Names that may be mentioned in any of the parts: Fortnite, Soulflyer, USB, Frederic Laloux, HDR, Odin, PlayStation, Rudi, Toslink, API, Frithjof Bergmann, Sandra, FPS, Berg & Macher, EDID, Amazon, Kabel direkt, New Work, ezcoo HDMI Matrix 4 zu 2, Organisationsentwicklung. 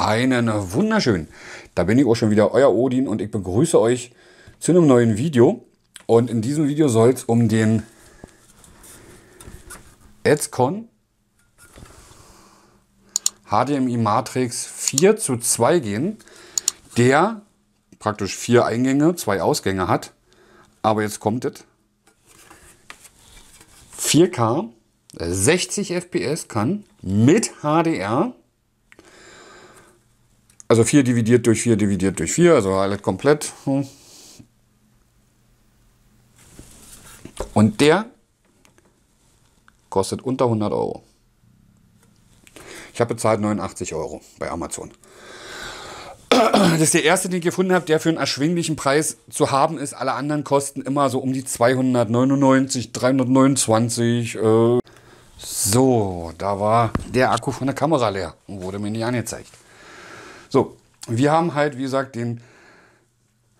Einen wunderschönen. Da bin ich auch schon wieder, euer Odin, und ich begrüße euch zu einem neuen Video. Und in diesem Video soll es um den ezcoo HDMI Matrix 4 zu 2 gehen, der praktisch 4 Eingänge, 2 Ausgänge hat. Aber jetzt kommt es. 4K, 60 FPS kann mit HDR. Also 4 dividiert durch 4 dividiert durch 4, also alles komplett. Und der kostet unter 100 Euro. Ich habe bezahlt 89 Euro bei Amazon. Das ist der erste, den ich gefunden habe, der für einen erschwinglichen Preis zu haben ist. Alle anderen kosten immer so um die 299, 329. So, da war der Akku von der Kamera leer und wurde mir nicht angezeigt. So, wir haben halt, wie gesagt, den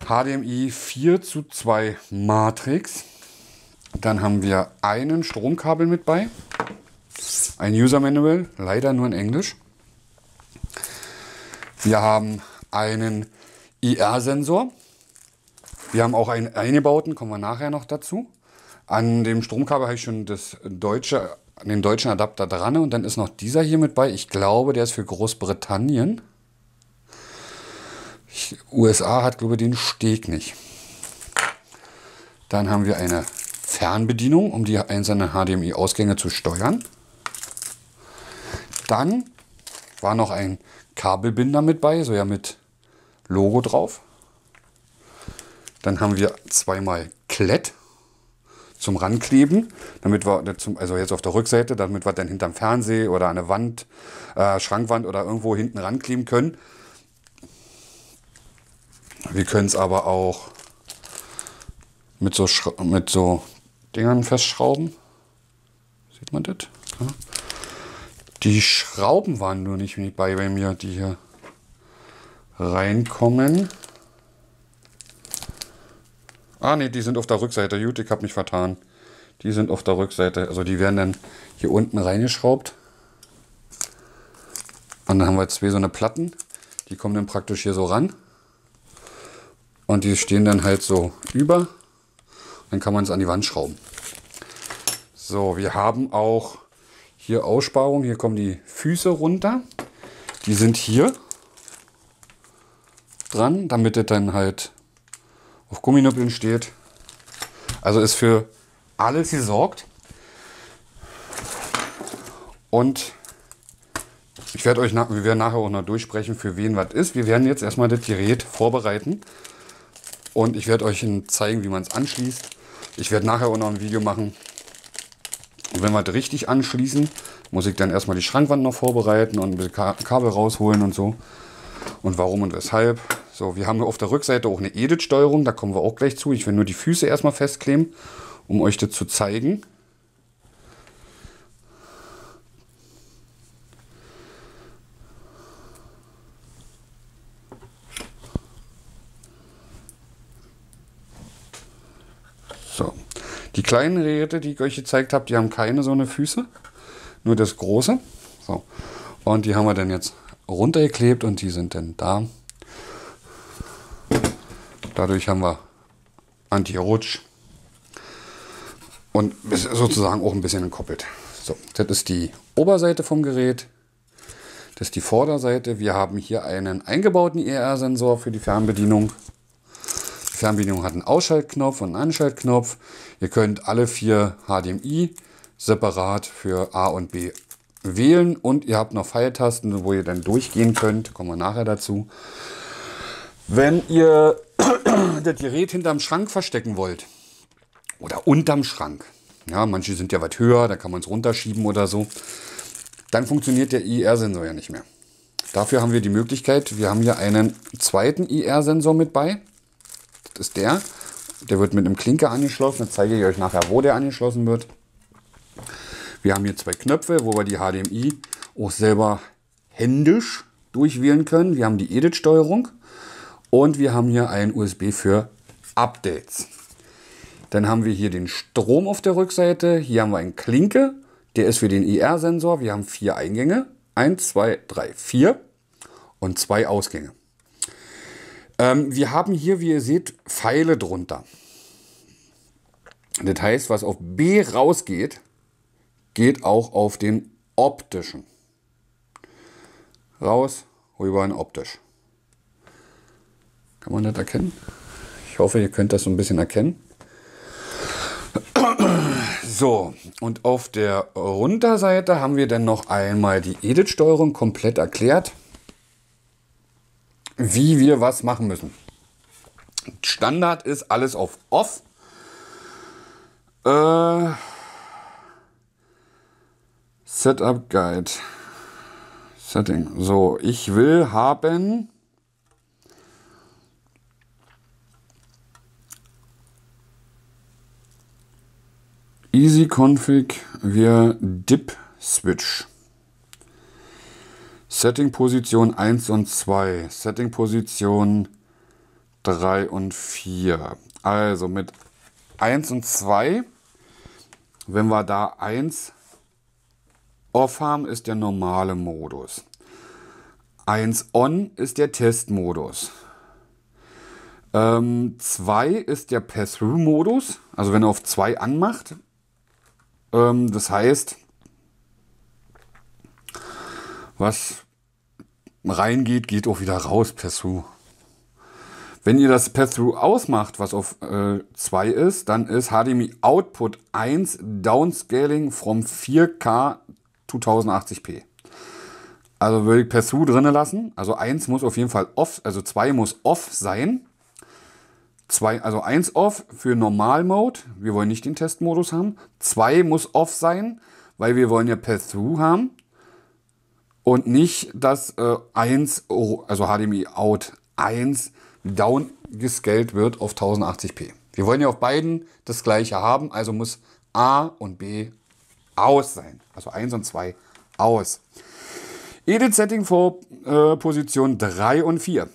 HDMI 4 zu 2 Matrix. Dann haben wir einen Stromkabel mit bei. Ein User Manual, leider nur in Englisch. Wir haben einen IR-Sensor. Wir haben auch einen eingebauten, kommen wir nachher noch dazu. An dem Stromkabel habe ich schon das deutsche, den deutschen Adapter dran. Und dann ist noch dieser hier mit bei. Ich glaube, der ist für Großbritannien. USA hat, glaube ich, den Steg nicht. Dann haben wir eine Fernbedienung, um die einzelnen HDMI-Ausgänge zu steuern. Dann war noch ein Kabelbinder mit bei, so ja mit Logo drauf. Dann haben wir zweimal Klett zum Rankleben, damit wir, also jetzt auf der Rückseite, damit wir dann hinterm Fernseher oder an der Wand, Schrankwand oder irgendwo hinten rankleben können. Wir können es aber auch mit so Dingern festschrauben. Sieht man das? Ja. Die Schrauben waren nur nicht bei mir, die hier reinkommen. Ah ne, die sind auf der Rückseite. Gut, ich habe mich vertan. Die sind auf der Rückseite. Also die werden dann hier unten reingeschraubt. Und dann haben wir zwei so eine Platten. Die kommen dann praktisch hier so ran. Und die stehen dann halt so über. Dann kann man es an die Wand schrauben. So, wir haben auch hier Aussparungen. Hier kommen die Füße runter. Die sind hier dran, damit es dann halt auf Gumminuppeln steht. Also ist für alles gesorgt. Und ich werde euch wir werden nachher auch noch durchsprechen, für wen was ist. Wir werden jetzt erstmal das Gerät vorbereiten. Und ich werde euch zeigen, wie man es anschließt. Ich werde nachher auch noch ein Video machen. Und wenn wir das richtig anschließen, muss ich dann erstmal die Schrankwand noch vorbereiten und ein bisschen Kabel rausholen und so. Und warum und weshalb. So, wir haben auf der Rückseite auch eine EDID-Steuerung. Da kommen wir auch gleich zu. Ich will nur die Füße erstmal festkleben, um euch das zu zeigen. Die kleinen Geräte, die ich euch gezeigt habe, die haben keine so eine Füße, nur das große. So. Und die haben wir dann jetzt runtergeklebt und die sind dann da. Dadurch haben wir Anti-Rutsch und sozusagen auch ein bisschen entkoppelt. So, das ist die Oberseite vom Gerät, das ist die Vorderseite. Wir haben hier einen eingebauten IR-Sensor für die Fernbedienung. Die Fernbedienung hat einen Ausschaltknopf und einen Anschaltknopf. Ihr könnt alle 4 HDMI separat für A und B wählen und ihr habt noch Pfeiltasten, wo ihr dann durchgehen könnt. Kommen wir nachher dazu. Wenn ihr das Gerät hinterm Schrank verstecken wollt oder unterm Schrank, ja, manche sind ja was höher, da kann man es runterschieben oder so, dann funktioniert der IR-Sensor ja nicht mehr. Dafür haben wir die Möglichkeit, wir haben hier einen zweiten IR-Sensor mit bei. Das ist der. Der wird mit einem Klinker angeschlossen. Dann zeige ich euch nachher, wo der angeschlossen wird. Wir haben hier 2 Knöpfe, wo wir die HDMI auch selber händisch durchwählen können. Wir haben die EDID-Steuerung und wir haben hier einen USB für Updates. Dann haben wir hier den Strom auf der Rückseite. Hier haben wir einen Klinke. Der ist für den IR-Sensor. Wir haben 4 Eingänge. 1, 2, 3, 4. und 2 Ausgänge. Wir haben hier, wie ihr seht, Pfeile drunter. Das heißt, was auf B rausgeht, geht auch auf den optischen. Raus, rüber in optisch. Kann man das erkennen? Ich hoffe, ihr könnt das so ein bisschen erkennen. So, und auf der Runterseite haben wir dann noch einmal die EDID-Steuerung komplett erklärt, wie wir was machen müssen. Standard ist alles auf Off. Setup Guide. Setting. So, ich will haben Easy Config via DIP Switch. Setting Position 1 und 2. Setting Position 3 und 4. Also mit 1 und 2, wenn wir da 1 off haben, ist der normale Modus. 1 on ist der Testmodus. 2 ist der Pass-Through-Modus, also wenn er auf 2 anmacht. Das heißt, was reingeht, geht auch wieder raus, Pass-Through. Wenn ihr das Pass-Through ausmacht, was auf 2 ist, dann ist HDMI Output 1 Downscaling from 4K zu 1080p. Also würde ich Pass-Through drin lassen. Also 1 muss auf jeden Fall off, also 2 muss off sein. 2, also 1 off für Normal-Mode. Wir wollen nicht den Testmodus haben. 2 muss off sein, weil wir wollen ja Pass-Through haben. Und nicht, dass 1, also HDMI Out 1 down gescaled wird auf 1080p. Wir wollen ja auf beiden das gleiche haben, also muss A und B aus sein. Also 1 und 2 aus. Edit Setting for Position 3 und 4.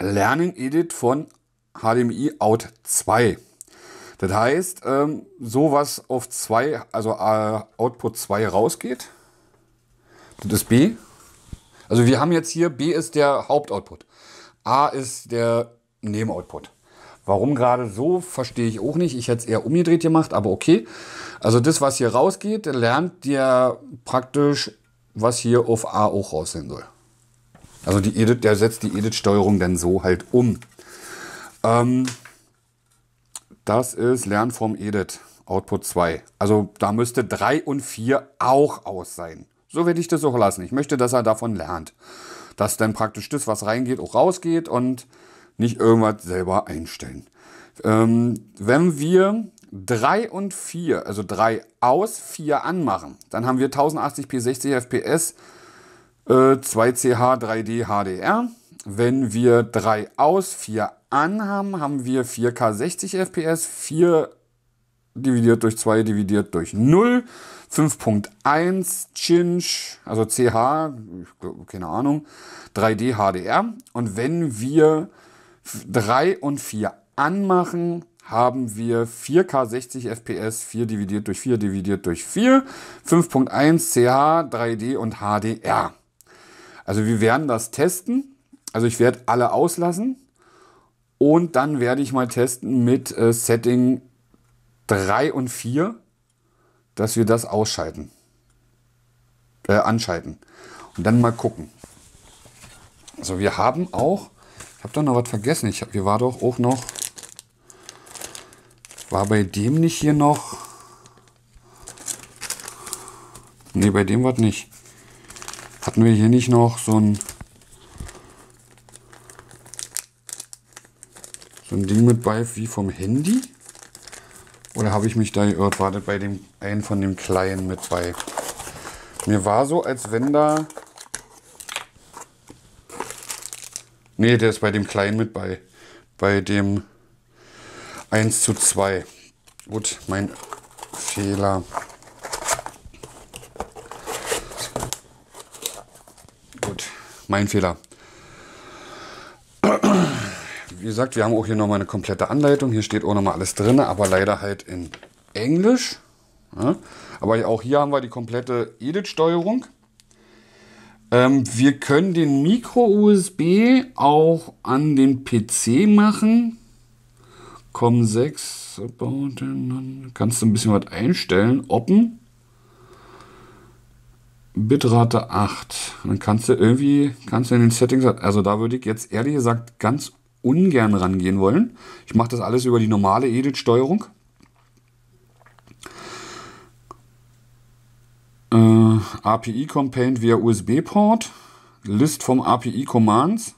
Lernen Edit von HDMI Out 2. Das heißt, sowas auf 2, also Output 2 rausgeht. Das ist B. Also wir haben jetzt hier, B ist der Hauptoutput. A ist der Nebenoutput. Warum gerade so, verstehe ich auch nicht. Ich hätte es eher umgedreht gemacht, aber okay. Also das, was hier rausgeht, lernt ihr praktisch, was hier auf A auch raussehen soll. Also die EDID, der setzt die EDID-Steuerung dann so halt um. Das ist Lernen vom EDID, Output 2. Also da müsste 3 und 4 auch aus sein. So werde ich das auch lassen. Ich möchte, dass er davon lernt. Dass dann praktisch das, was reingeht, auch rausgeht und nicht irgendwas selber einstellen. Wenn wir 3 und 4, also 3 aus, 4 anmachen, dann haben wir 1080p 60 fps, 2CH 3D HDR. Wenn wir 3 aus, 4 an haben, haben wir 4K 60 fps, 4 dividiert durch 2 dividiert durch 0, 5.1 Cinch, also CH, keine Ahnung, 3D HDR. Und wenn wir 3 und 4 anmachen, haben wir 4K 60 FPS, 4 dividiert durch 4 dividiert durch 4, 5.1 CH, 3D und HDR. Also wir werden das testen. Also ich werde alle auslassen und dann werde ich mal testen mit Setting 3 und 4, dass wir das ausschalten, anschalten und dann mal gucken. Also wir haben auch, ich habe doch noch was vergessen, wir war doch auch noch, war bei dem nicht hier noch, ne, bei dem war nicht, hatten wir hier nicht noch so ein Ding mit bei, wie vom Handy? Oder habe ich mich da geirrt? Wartet bei dem einen von dem Kleinen mit bei. Mir war so, als wenn da... Ne, der ist bei dem Kleinen mit bei. Bei dem 1 zu 2. Gut, mein Fehler. Gut, mein Fehler. Wie gesagt, wir haben auch hier nochmal eine komplette Anleitung. Hier steht auch nochmal alles drin, aber leider halt in Englisch. Ja, aber auch hier haben wir die komplette EDID-Steuerung. Wir können den Micro-USB auch an den PC machen. COM6, kannst du ein bisschen was einstellen. Open. Bitrate 8. Dann kannst du irgendwie, in den Settings, also da würde ich jetzt ehrlich gesagt ganz ungern rangehen wollen. Ich mache das alles über die normale EDID-Steuerung. API Complaint via USB-Port, List vom API Commands,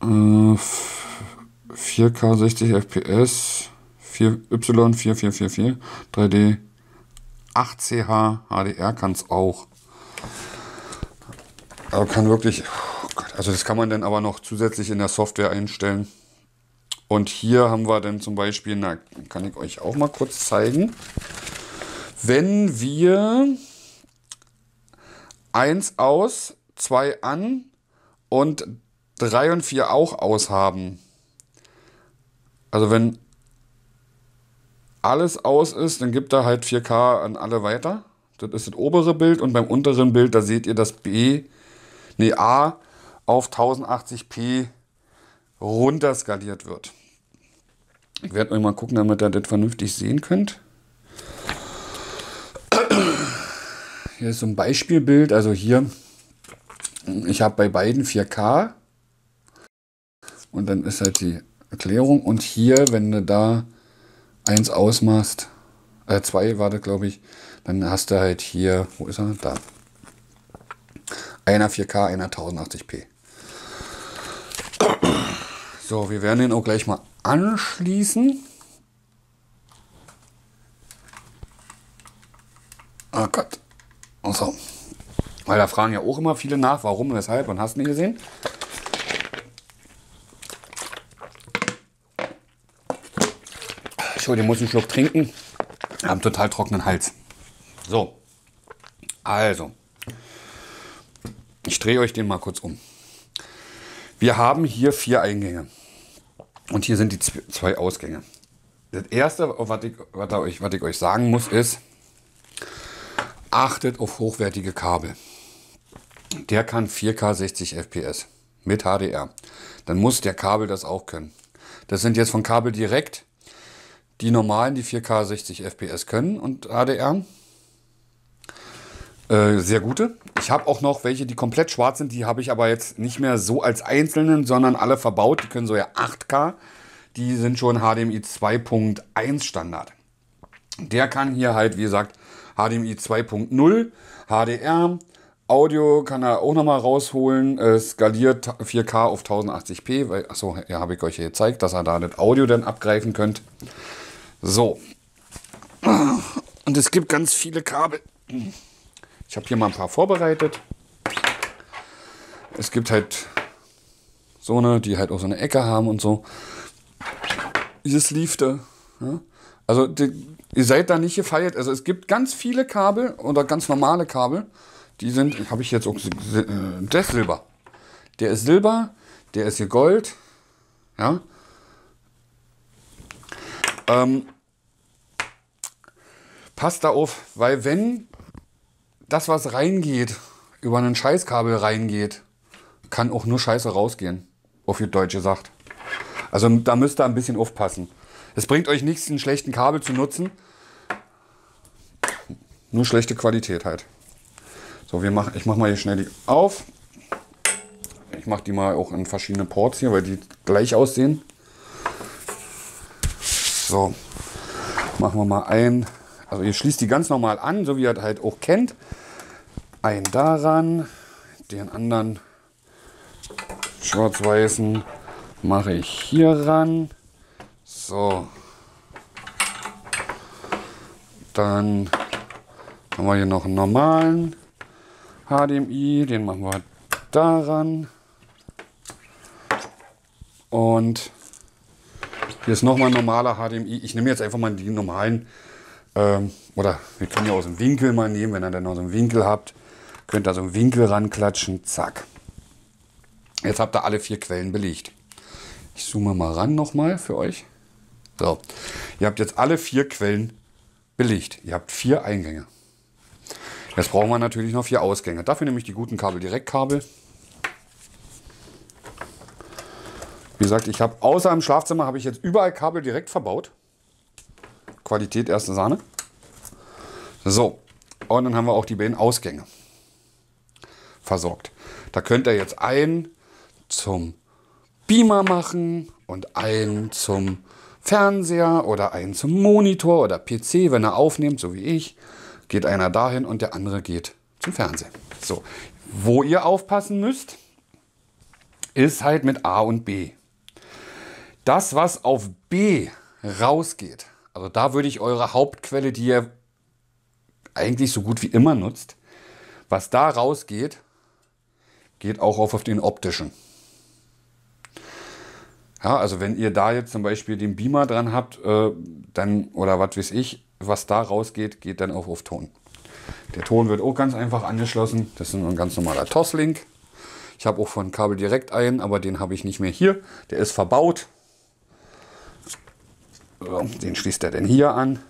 $4K 60 FPS, Y4444, 3D, 8CH HDR kann es auch. Aber kann wirklich, oh Gott, also das kann man dann aber noch zusätzlich in der Software einstellen. Und hier haben wir dann zum Beispiel, na, kann ich euch auch mal kurz zeigen, wenn wir 1 aus, 2 an und 3 und 4 auch aus haben. Also wenn alles aus ist, dann gibt er halt 4K an alle weiter. Das ist das obere Bild und beim unteren Bild, da seht ihr, dass A auf 1080p runter skaliert wird. Ich werde euch mal gucken, damit ihr das vernünftig sehen könnt. Hier ist so ein Beispielbild, also hier, ich habe bei beiden 4K und dann ist halt die Erklärung und hier, wenn du da 1 ausmachst, 2 war das glaube ich, dann hast du halt hier, wo ist er? Da. Einer 4K, einer 1080p. So, wir werden den auch gleich mal anschließen. Oh Gott. So. Weil da fragen ja auch immer viele nach, warum, weshalb und hast du nicht gesehen. Entschuldigung, ich muss einen Schluck trinken. Wir haben total trockenen Hals. So. Also. Ich drehe euch den mal kurz um. Wir haben hier 4 Eingänge und hier sind die 2 Ausgänge. Das erste, was ich euch sagen muss, ist, achtet auf hochwertige Kabel. Der kann 4K 60 FPS mit HDR. Dann muss der Kabel das auch können. Das sind jetzt von Kabel direkt die normalen, die 4K 60 FPS können und HDR. Sehr gute. Ich habe auch noch welche, die komplett schwarz sind. Die habe ich aber jetzt nicht mehr so als einzelnen, sondern alle verbaut. Die können so ja 8K. Die sind schon HDMI 2.1 Standard. Der kann hier halt, wie gesagt, HDMI 2.0, HDR, Audio kann er auch nochmal rausholen. Skaliert 4K auf 1080p. Weil, achso, ja, habe ich euch hier gezeigt, dass ihr da das Audio dann abgreifen könnt. So. Und es gibt ganz viele Kabel. Ich habe hier mal ein paar vorbereitet. Es gibt halt so eine, die halt auch so eine Ecke haben und so. Dieses lief da. Ja? Also ihr seid da nicht gefeiert. Also es gibt ganz viele Kabel oder ganz normale Kabel. Die sind, habe ich jetzt auch, der ist Silber. Der ist Silber, der ist hier Gold. Ja. Passt da auf, weil wenn das, was reingeht, über einen Scheißkabel reingeht, kann auch nur Scheiße rausgehen, auf gut Deutsch gesagt. Also da müsst ihr ein bisschen aufpassen. Es bringt euch nichts, einen schlechten Kabel zu nutzen. Nur schlechte Qualität halt. So, ich mache mal hier schnell die auf. Ich mache die mal auch in verschiedene Ports hier, weil die gleich aussehen. So, machen wir mal ein. Also ihr schließt die ganz normal an, so wie ihr das halt auch kennt. Einen daran, den anderen schwarz-weißen mache ich hier ran. So. Dann haben wir hier noch einen normalen HDMI, den machen wir daran. Und hier ist nochmal ein normaler HDMI. Ich nehme jetzt einfach mal die normalen. Oder wir können ja aus dem Winkel mal nehmen, wenn ihr dann noch so einen Winkel habt, könnt ihr so einen Winkel ranklatschen, zack. Jetzt habt ihr alle 4 Quellen belegt. Ich zoome mal ran nochmal für euch. So, ihr habt jetzt alle 4 Quellen belegt. Ihr habt 4 Eingänge. Jetzt brauchen wir natürlich noch 4 Ausgänge. Dafür nehme ich die guten Kabel direkt Kabel. Wie gesagt, ich habe außer im Schlafzimmer habe ich jetzt überall Kabel direkt verbaut. Qualität erste Sahne. So, und dann haben wir auch die beiden Ausgänge versorgt. Da könnt ihr jetzt einen zum Beamer machen und einen zum Fernseher oder einen zum Monitor oder PC, wenn er aufnimmt, so wie ich. Geht einer dahin und der andere geht zum Fernseher. So, wo ihr aufpassen müsst, ist halt mit A und B. Das, was auf B rausgeht, also da würde ich eure Hauptquelle, die ihr eigentlich so gut wie immer nutzt, was da rausgeht, geht auch auf den optischen. Ja, also wenn ihr da jetzt zum Beispiel den Beamer dran habt, dann, oder was weiß ich, was da rausgeht, geht dann auch auf Ton. Der Ton wird auch ganz einfach angeschlossen. Das ist ein ganz normaler Toslink. Ich habe auch von Kabel direkt einen, aber den habe ich nicht mehr hier. Der ist verbaut. So, den schließt er denn hier an.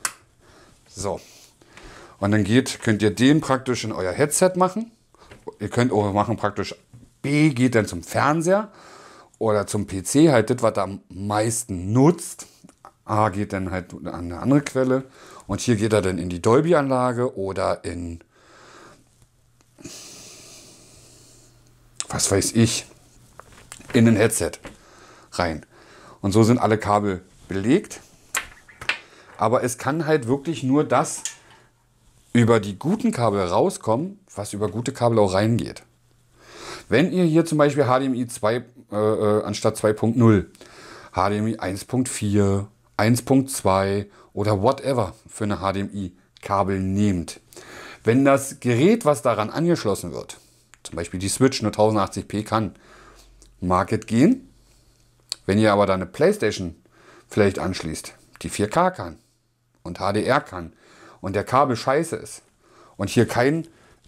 So. Und dann könnt ihr den praktisch in euer Headset machen. Ihr könnt auch machen praktisch B geht dann zum Fernseher oder zum PC, halt das, was ihr am meisten nutzt. A geht dann halt an eine andere Quelle. Und hier geht er dann in die Dolby-Anlage oder in was weiß ich, in ein Headset rein. Und so sind alle Kabel belegt. Aber es kann halt wirklich nur das über die guten Kabel rauskommen, was über gute Kabel auch reingeht. Wenn ihr hier zum Beispiel HDMI 2 anstatt 2.0, HDMI 1.4, 1.2 oder whatever für eine HDMI-Kabel nehmt, wenn das Gerät, was daran angeschlossen wird, zum Beispiel die Switch nur 1080p kann, mag es gehen. Wenn ihr aber da eine PlayStation vielleicht anschließt, die 4K kann und HDR kann und der Kabel scheiße ist und hier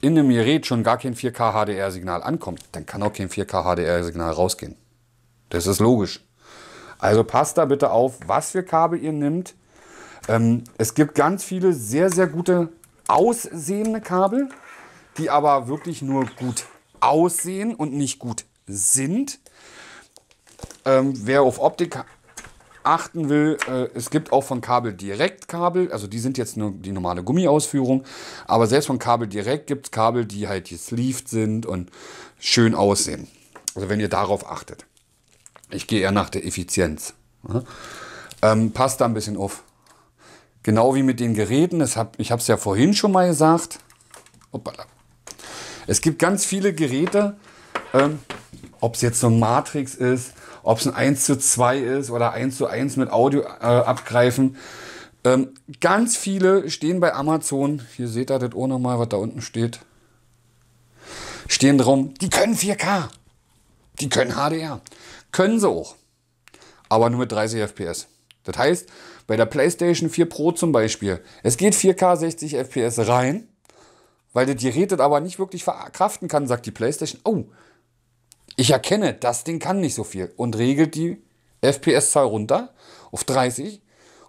in dem Gerät schon gar kein 4K HDR-Signal ankommt, dann kann auch kein 4K HDR-Signal rausgehen. Das ist logisch. Also passt da bitte auf, was für Kabel ihr nehmt. Es gibt ganz viele sehr, sehr gute aussehende Kabel, die aber wirklich nur gut aussehen und nicht gut sind. Wer auf Optik achten will, es gibt auch von Kabel direkt Kabel, also die sind jetzt nur die normale Gummiausführung, aber selbst von Kabel direkt gibt es Kabel, die halt gesleeved sind und schön aussehen. Also wenn ihr darauf achtet. Ich gehe eher nach der Effizienz. Ja. Passt da ein bisschen auf. Genau wie mit den Geräten, ich habe es ja vorhin schon mal gesagt. Hoppala. Es gibt ganz viele Geräte, ob es jetzt so ein Matrix ist, ob es ein 1:2 ist oder 1:1 mit Audio abgreifen. Ganz viele stehen bei Amazon, hier seht ihr das auch nochmal, was da unten steht, stehen drum, die können 4K, die können HDR. Können sie auch, aber nur mit 30 FPS. Das heißt, bei der PlayStation 4 Pro zum Beispiel, es geht 4K 60 FPS rein, weil das Gerät das aber nicht wirklich verkraften kann, sagt die PlayStation, oh, ich erkenne, das Ding kann nicht so viel und regelt die FPS-Zahl runter auf 30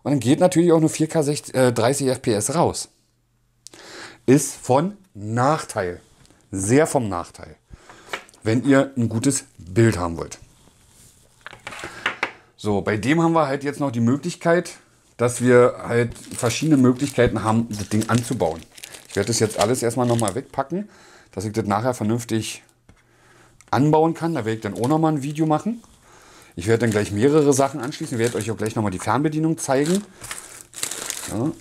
und dann geht natürlich auch nur 4K 30 FPS raus. Ist von Nachteil, sehr vom Nachteil, wenn ihr ein gutes Bild haben wollt. So, bei dem haben wir halt jetzt noch die Möglichkeit, dass wir halt verschiedene Möglichkeiten haben, das Ding anzubauen. Ich werde das jetzt alles erstmal nochmal wegpacken, dass ich das nachher vernünftig anbauen kann. Da werde ich dann auch nochmal ein Video machen. Ich werde dann gleich mehrere Sachen anschließen. Ich werde euch auch gleich nochmal die Fernbedienung zeigen. Ja.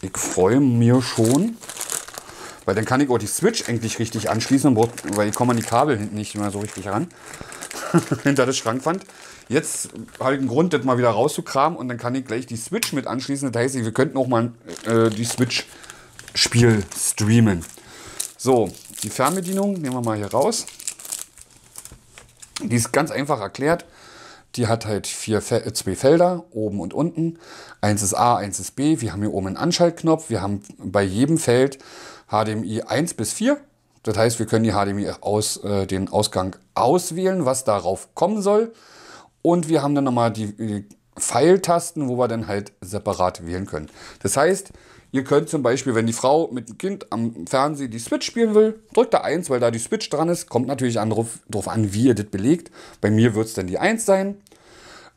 Ich freue mich schon. Weil dann kann ich auch die Switch eigentlich richtig anschließen, weil ich komme an die Kabel hinten nicht mehr so richtig ran. Hinter das Schrankwand. Jetzt habe ich einen Grund, das mal wieder rauszukramen und dann kann ich gleich die Switch mit anschließen. Das heißt, wir könnten auch mal die Switch-Spiel streamen. So, die Fernbedienung nehmen wir mal hier raus. Die ist ganz einfach erklärt. Die hat halt 2 Felder, oben und unten. Eins ist A, eins ist B. Wir haben hier oben einen Anschaltknopf. Wir haben bei jedem Feld HDMI 1 bis 4. Das heißt, wir können die HDMI den Ausgang auswählen, was darauf kommen soll. Und wir haben dann nochmal die Pfeiltasten, wo wir dann halt separat wählen können. Das heißt, Ihr könnt zum Beispiel, wenn die Frau mit dem Kind am Fernseher die Switch spielen will, drückt da 1, weil da die Switch dran ist. Kommt natürlich drauf an, wie ihr das belegt. Bei mir wird es dann die 1 sein.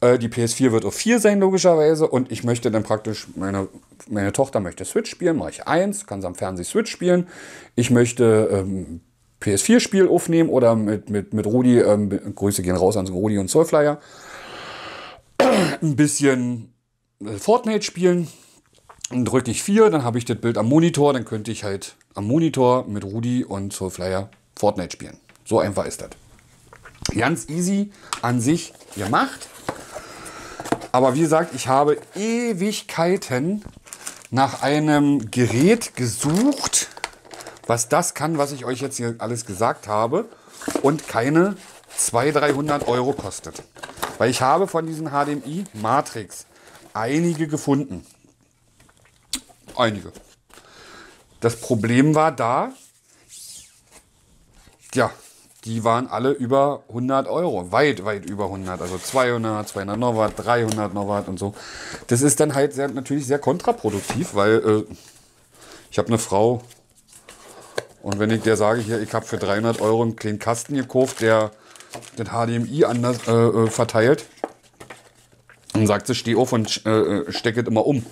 Die PS4 wird auf 4 sein, logischerweise. Und ich möchte dann praktisch, meine Tochter möchte Switch spielen, mache ich 1, kann sie am Fernseher Switch spielen. Ich möchte PS4-Spiel aufnehmen oder mit Rudi, Grüße gehen raus an Rudi und Soulflyer, ein bisschen Fortnite spielen. Dann drücke ich 4, dann habe ich das Bild am Monitor, dann könnte ich halt am Monitor mit Rudi und Soulflyer Fortnite spielen. So einfach ist das. Ganz easy an sich gemacht. Aber wie gesagt, ich habe Ewigkeiten nach einem Gerät gesucht, was das kann, was ich euch jetzt hier alles gesagt habe und keine 200-300 € kostet. Weil ich habe von diesen HDMI Matrix einige gefunden. Einige. Das Problem war da, ja, die waren alle über 100 €. Weit, weit über 100. Also 200, 200 noch was, 300 noch was und so. Das ist dann halt sehr, natürlich sehr kontraproduktiv, weil ich habe eine Frau und wenn ich der sage, hier, ich habe für 300 € einen kleinen Kasten gekauft, der den HDMI anders verteilt, dann sagt sie, steh auf und stecke es immer um.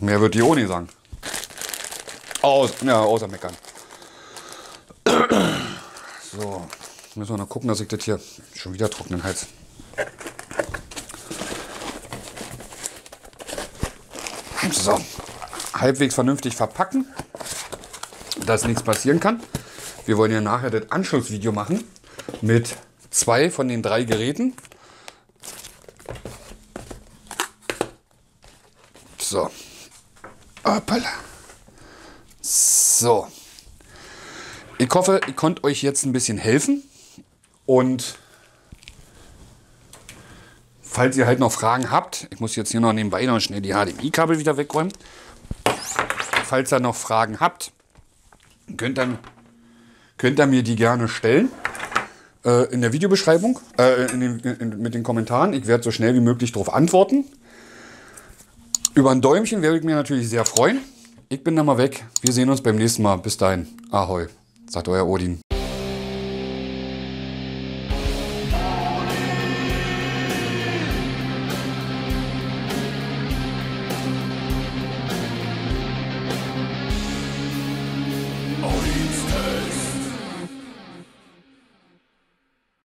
Mehr wird die auch nicht sagen. Außer meckern. So, müssen wir noch gucken, dass ich das hier schon wieder trocknen Hals. So, halbwegs vernünftig verpacken, dass nichts passieren kann. Wir wollen ja nachher das Anschlussvideo machen mit 2 von den 3 Geräten. So. Hoppala. So, ich hoffe, ich konnte euch jetzt ein bisschen helfen und falls ihr halt noch Fragen habt, ich muss jetzt hier noch nebenbei noch schnell die HDMI-Kabel wieder wegräumen, falls ihr noch Fragen habt, könnt ihr mir die gerne stellen in der Videobeschreibung, mit den Kommentaren, ich werde so schnell wie möglich darauf antworten. Über ein Däumchen werde ich mir natürlich sehr freuen. Ich bin dann mal weg. Wir sehen uns beim nächsten Mal. Bis dahin. Ahoi, sagt euer Odin.